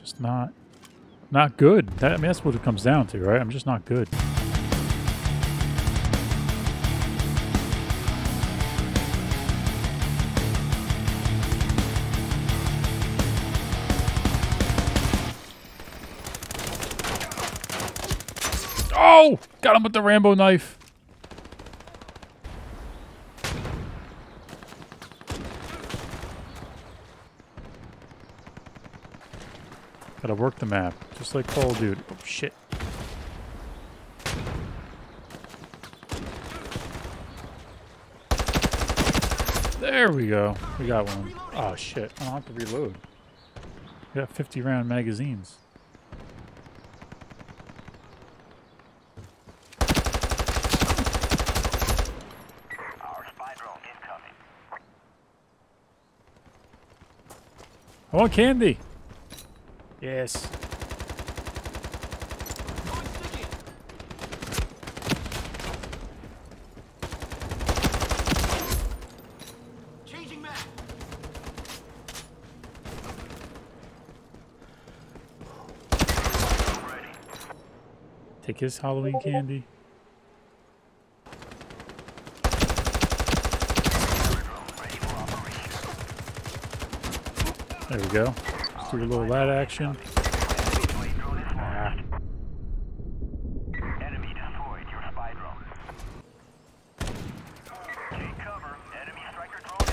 just not good. That, I mean, that's what it comes down to, right? I'm just not good. Oh! Got him with the Rambo knife. Gotta work the map, just like Call of Duty. Oh, shit. There we go. We got one. Oh, shit. I don't have to reload. We got 50-round magazines. I want candy. Yes. Changing map. Take his Halloween candy. There we go. Let's do a little light action. Enemy deployed your spy drone. Take cover. Enemy striker drone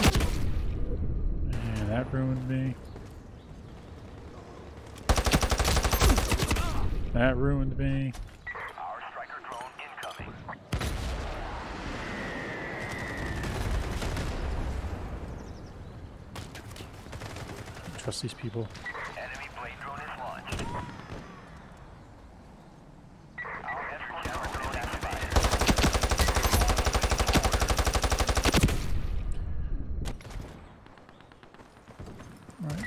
in the air. Man, that ruined me. That ruined me. Trust these people. Enemy blade drone is launched. Our escort tower drone activated.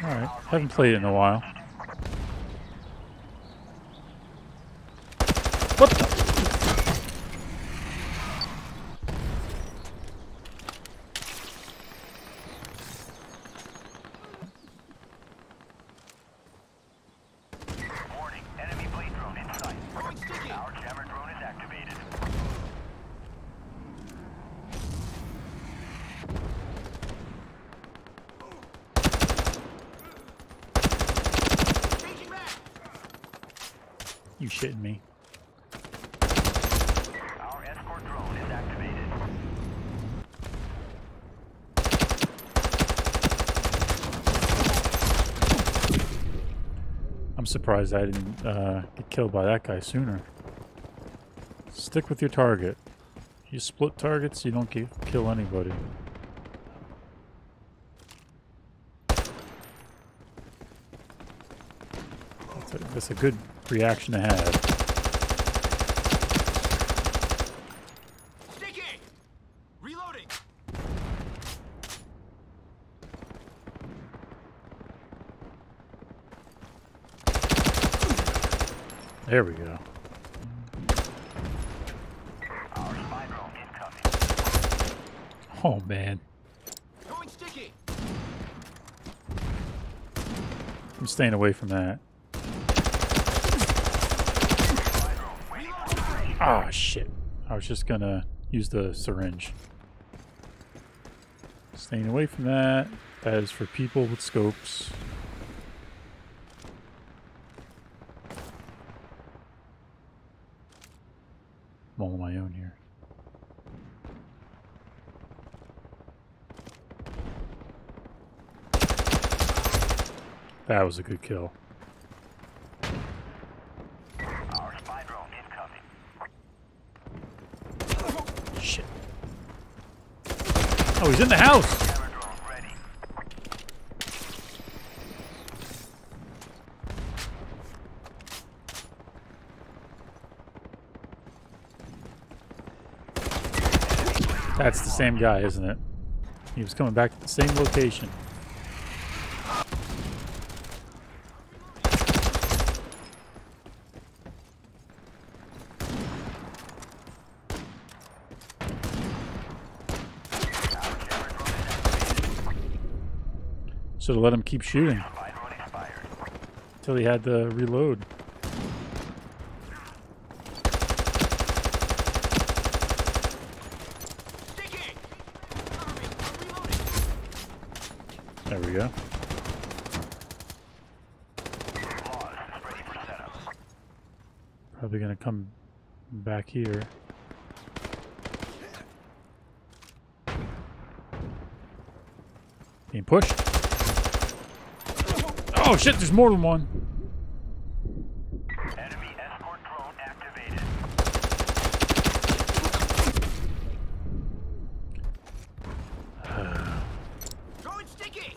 Alright, haven't played in a while. What the? You shitting me. Our escort drone is activated. I'm surprised I didn't get killed by that guy sooner. Stick with your target. You split targets, you don't kill anybody. That's a good reaction to have. Sticky! Reloading. There we go. Our spy drone incoming. Oh man. Going sticky. I'm staying away from that. Ah, oh, shit. I was just gonna use the syringe. Staying away from that. That is for people with scopes. I'm all on my own here. That was a good kill. Oh, he's in the house. That's the same guy, isn't it? He was coming back to the same location. Should have let him keep shooting until he had to reload. There we go. Probably gonna come back here. Being pushed. Oh shit, there's more than one. Enemy escort drone activated. Drone sticky.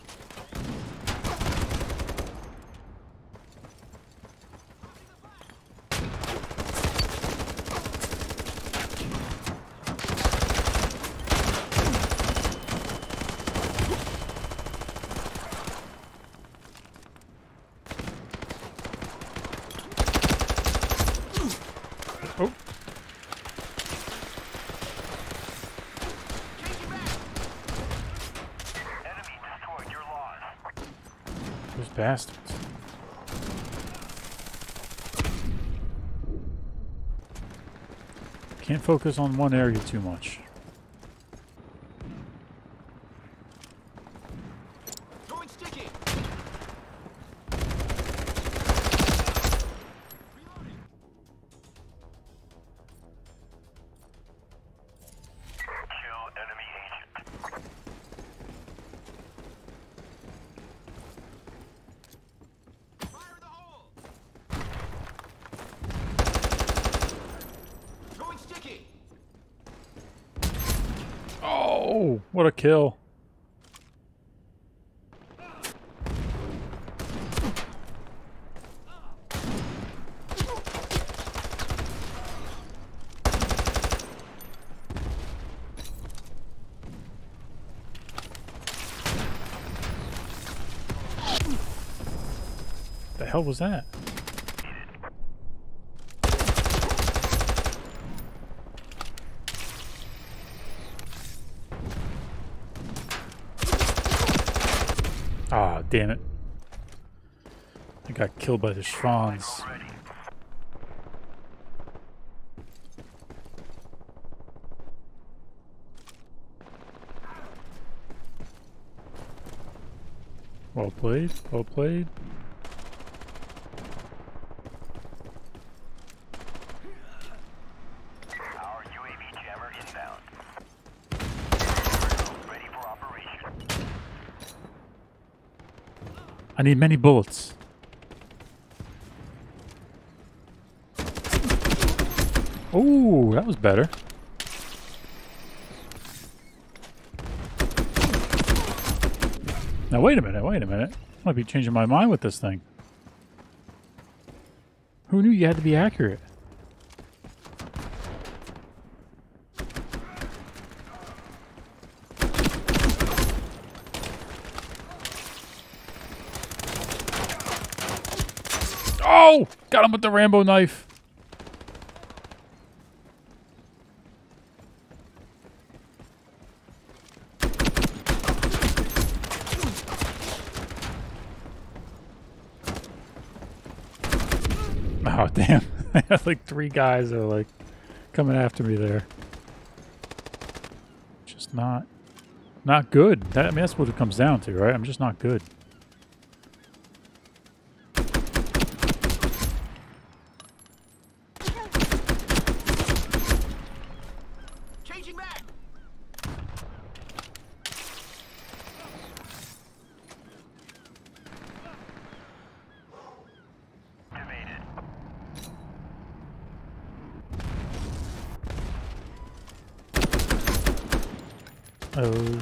Oh. Those bastards. Can't focus on one area too much. Oh, what a kill. What the hell was that? Ah, damn it. I got killed by the Schwans. Well played, well played. I need many bullets. Oh, that was better. Now wait a minute, wait a minute. I might be changing my mind with this thing. Who knew you had to be accurate? Oh! Got him with the Rambo knife. Oh, damn. I had like three guys that are like coming after me there. Just not good. That, I mean, that's what it comes down to, right? I'm just not good. Oh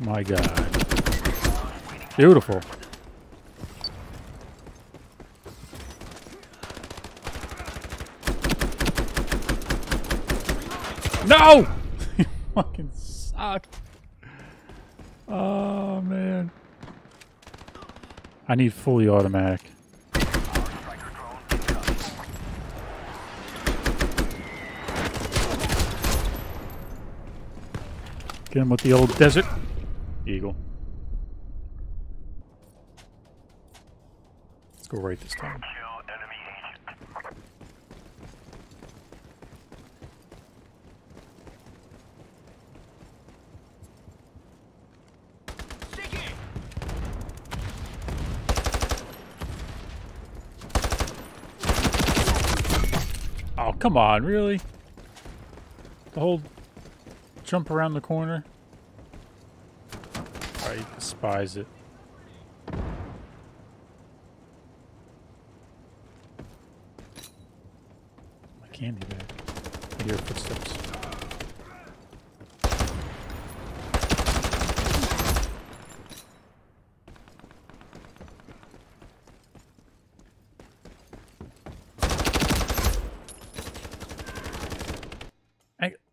my god. Beautiful. No! You fucking suck. Oh man. I need fully automatic. Get him with the old Desert Eagle. Let's go right this time. Oh, come on, really? The whole jump around the corner? I despise it. My candy bag. I hear footsteps.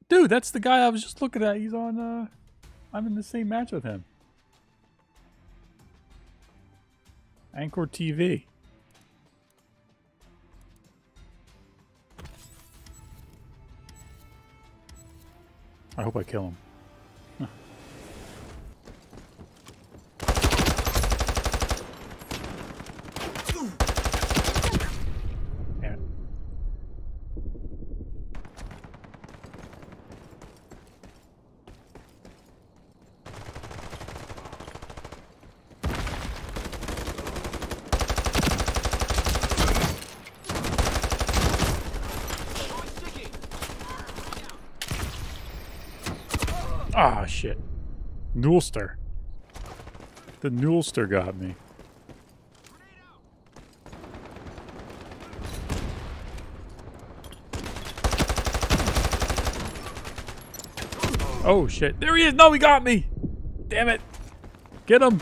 Dude, that's the guy I was just looking at. He's on, I'm in the same match with him. Anchor TV. I hope I kill him. Huh. Ah, shit. Nulster. The Nulster got me. Oh, shit. There he is. No, he got me. Damn it. Get him.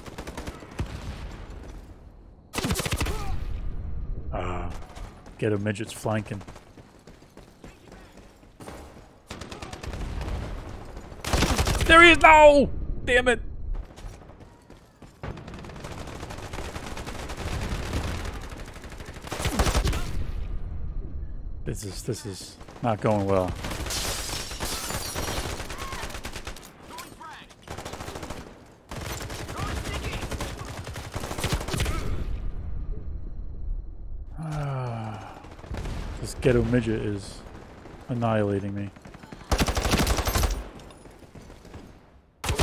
Ah, get him. Midget's flanking. There he is! No! Damn it! This is not going well. This ghetto midget is annihilating me.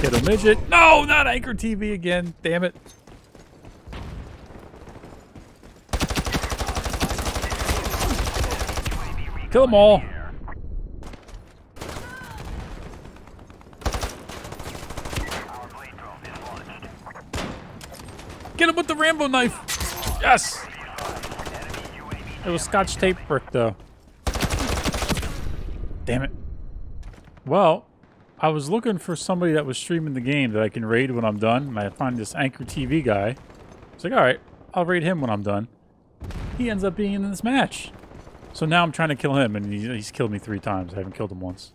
Get a midget. No, not Anchor TV again. Damn it. Kill them all. Get him with the Rambo knife. Yes. It was Scotch tape brick, though. Damn it. Well. I was looking for somebody that was streaming the game that I can raid when I'm done, and I find this Anchor TV guy. It's like, all right, I'll raid him when I'm done. He ends up being in this match. So now I'm trying to kill him, and he's killed me 3 times. I haven't killed him once.